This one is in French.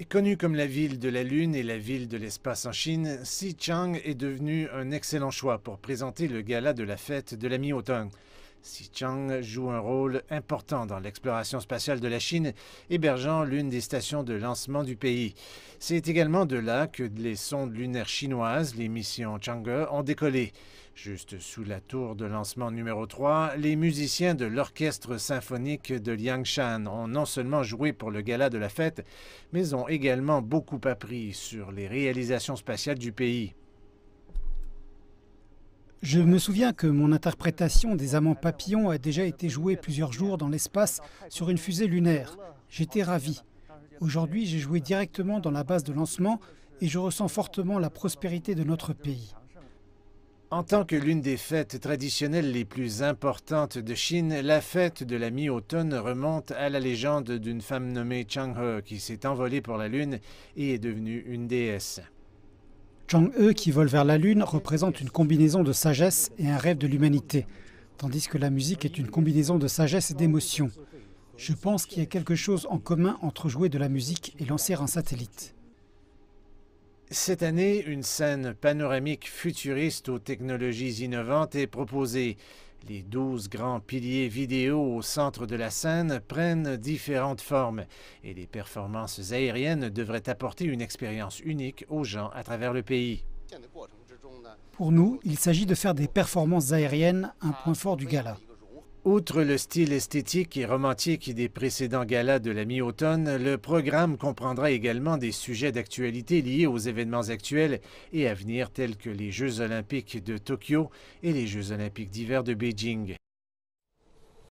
Est connue comme la ville de la Lune et la ville de l'espace en Chine, Xichang est devenue un excellent choix pour présenter le gala de la fête de la mi-automne. Xichang joue un rôle important dans l'exploration spatiale de la Chine, hébergeant l'une des stations de lancement du pays. C'est également de là que les sondes lunaires chinoises, les missions Chang'e, ont décollé. Juste sous la tour de lancement numéro 3, les musiciens de l'orchestre symphonique de Liangshan ont non seulement joué pour le gala de la fête, mais ont également beaucoup appris sur les réalisations spatiales du pays. Je me souviens que mon interprétation des amants papillons a déjà été jouée plusieurs jours dans l'espace sur une fusée lunaire. J'étais ravi. Aujourd'hui, j'ai joué directement dans la base de lancement et je ressens fortement la prospérité de notre pays. En tant que l'une des fêtes traditionnelles les plus importantes de Chine, la fête de la mi-automne remonte à la légende d'une femme nommée Chang'e qui s'est envolée pour la Lune et est devenue une déesse. Chang'e, qui vole vers la Lune, représente une combinaison de sagesse et un rêve de l'humanité, tandis que la musique est une combinaison de sagesse et d'émotion. Je pense qu'il y a quelque chose en commun entre jouer de la musique et lancer un satellite. Cette année, une scène panoramique futuriste aux technologies innovantes est proposée. Les 12 grands piliers vidéo au centre de la scène prennent différentes formes et les performances aériennes devraient apporter une expérience unique aux gens à travers le pays. Pour nous, il s'agit de faire des performances aériennes un point fort du gala. Outre le style esthétique et romantique des précédents galas de la mi-automne, le programme comprendra également des sujets d'actualité liés aux événements actuels et à venir tels que les Jeux olympiques de Tokyo et les Jeux olympiques d'hiver de Beijing.